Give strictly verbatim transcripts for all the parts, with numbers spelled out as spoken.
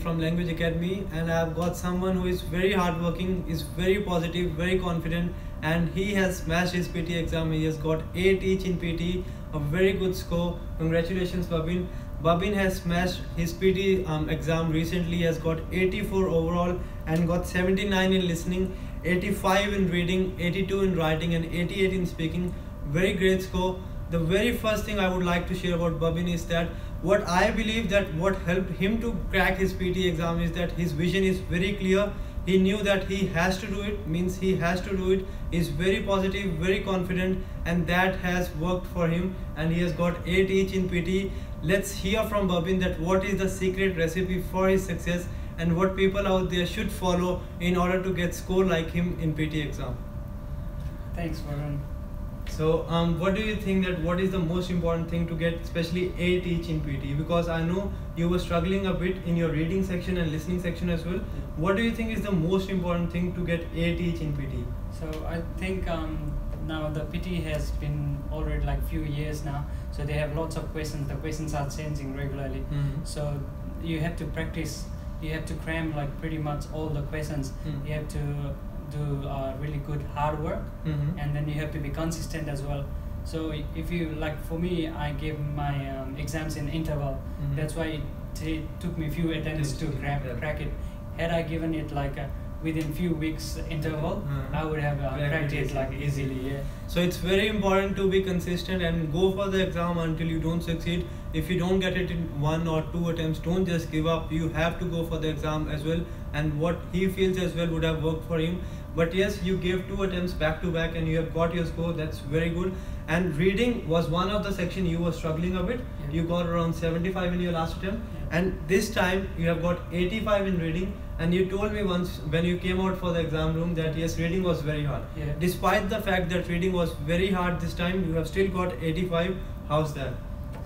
from Language Academy, and I've got someone who is very hardworking, is very positive, very confident, and he has smashed his P T E exam. He has got eight each in P T E, a very good score. Congratulations, Babin. Babin has smashed his P T E um, exam recently. He has got eighty-four overall and got seventy-nine in listening, eighty-five in reading, eighty-two in writing, and eighty-eight in speaking. Very great score. The very first thing I would like to share about Babin is that what I believe that what helped him to crack his P T E exam is that his vision is very clear. He knew that he has to do it, means he has to do it, is very positive, very confident, and that has worked for him, and he has got eight each in P T E. Let's hear from Babin that what is the secret recipe for his success and what people out there should follow in order to get score like him in P T E exam. Thanks, Varun. So um, what do you think that what is the most important thing to get especially eight each in P T E? Because I know you were struggling a bit in your reading section and listening section as well. What do you think is the most important thing to get eight each in P T E? So I think um, now the P T E has been already like few years now, so they have lots of questions. The questions are changing regularly. Mm-hmm. So you have to practice, you have to cram like pretty much all the questions. Mm-hmm. You have to do uh, really good hard work, mm-hmm. and then you have to be consistent as well. So if you like, for me, I gave my um, exams in interval. Mm-hmm. That's why it took me few attempts to crack, yeah. crack it. Had I given it like a, within few weeks interval, mm-hmm. I would have uh, cracked it like easily. Yeah. So it's very important to be consistent and go for the exam until you don't succeed. If you don't get it in one or two attempts, don't just give up. You have to go for the exam as well. And what he feels as well would have worked for him. But yes, you gave two attempts back to back and you have got your score. That's very good. And reading was one of the section you were struggling a bit. Yeah. You got around seventy-five in your last attempt. Yeah. And this time you have got eighty-five in reading. And you told me once when you came out for the exam room that yes, reading was very hard. Yeah. Despite the fact that reading was very hard this time, you have still got eighty-five. How's that?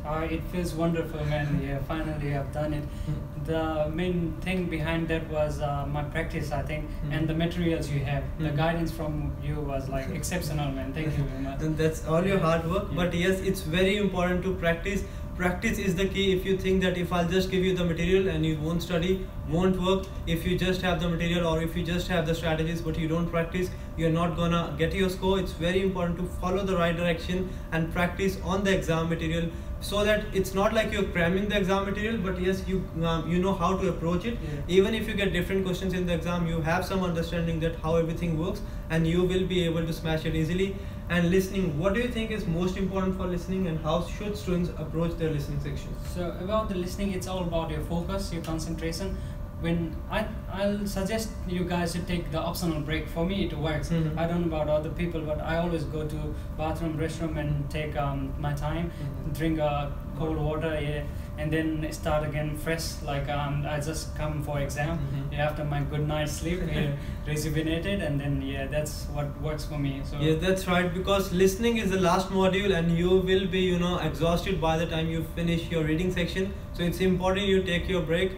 Uh, it feels wonderful, man. Yeah, finally I've done it. Mm. The main thing behind that was uh, my practice, I think, mm. and the materials you have. Mm. The guidance from you was like exceptional, man. Thank you very much. And that's all your hard work. Yeah. But yes, it's very important to practice. Practice is the key. If you think that if I'll just give you the material and you won't study, won't work. If you just have the material or if you just have the strategies but you don't practice, you're not gonna get your score. It's very important to follow the right direction and practice on the exam material so that it's not like you're cramming the exam material, but yes, you um, you know how to approach it. Yeah. Even if you get different questions in the exam, you have some understanding that how everything works and you will be able to smash it easily. And listening, what do you think is most important for listening and how should students approach their listening section? So about the listening, it's all about your focus, your concentration. When I, I'll suggest you guys to take the optional break. For me it works. Mm-hmm. I don't know about other people, but I always go to bathroom, restroom and take um, my time, mm-hmm. drink uh, cold water, yeah, and then start again fresh. Like um, I just come for exam, mm-hmm. yeah, after my good night's sleep, yeah, rejuvenated, and then yeah, that's what works for me. So yeah, that's right, because listening is the last module and you will be, you know, exhausted by the time you finish your reading section. So it's important you take your break.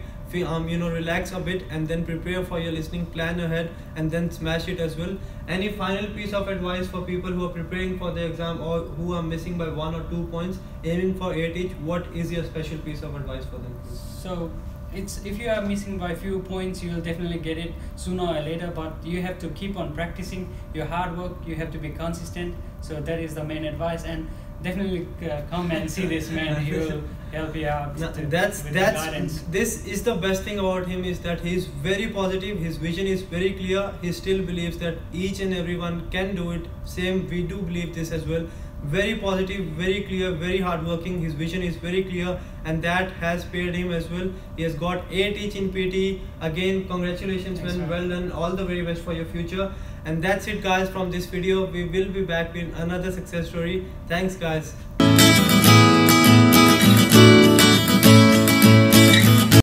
Um, you know, relax a bit and then prepare for your listening, plan ahead and then smash it as well. Any final piece of advice for people who are preparing for the exam or who are missing by one or two points, aiming for eight each? What is your special piece of advice for them? So it's, if you are missing by few points, you will definitely get it sooner or later, but you have to keep on practicing your hard work. You have to be consistent. So that is the main advice, and definitely uh, come and see this man. He will help you out. No, to, that's that's this is the best thing about him, is that he is very positive. His vision is very clear. He still believes that each and everyone can do it. Same, we do believe this as well. Very positive, very clear, very hardworking. His vision is very clear, and that has paid him as well. He has got eight each in P T E. Again, congratulations, man. Right. Well done. All the very best for your future. And that's it, guys, from this video. We will be back with another success story. Thanks, guys.